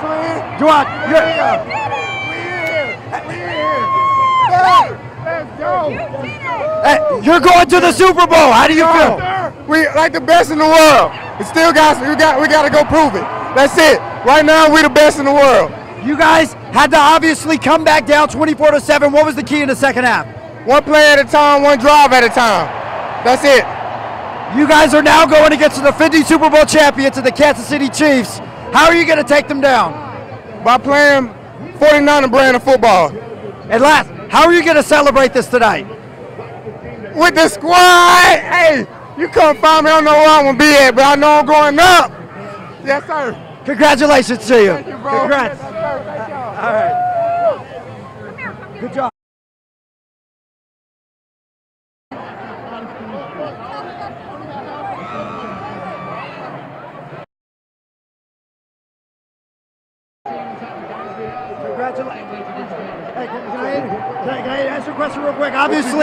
twin. Juwan, you're here. We're here. Let's go. Hey, you're going to the Super Bowl. How do you feel? We're like the best in the world. We still got we got to go prove it. That's it. Right now, we're the best in the world. You guys had to obviously come back down 24-7. What was the key in the second half? One play at a time, one drive at a time. That's it. You guys are now going against the defending Super Bowl champions of the Kansas City Chiefs. How are you going to take them down? By playing 49er brand of football. And last, how are you going to celebrate this tonight? With the squad. Hey, you come find me. I don't know where I'm going to be at, but I know I'm going up. Yes, sir. Congratulations to you. Thank you, bro. Congrats. Yes, thank you. All right. Come here, come here. Good job. Congratulations. Hey, can I answer a question real quick? Obviously.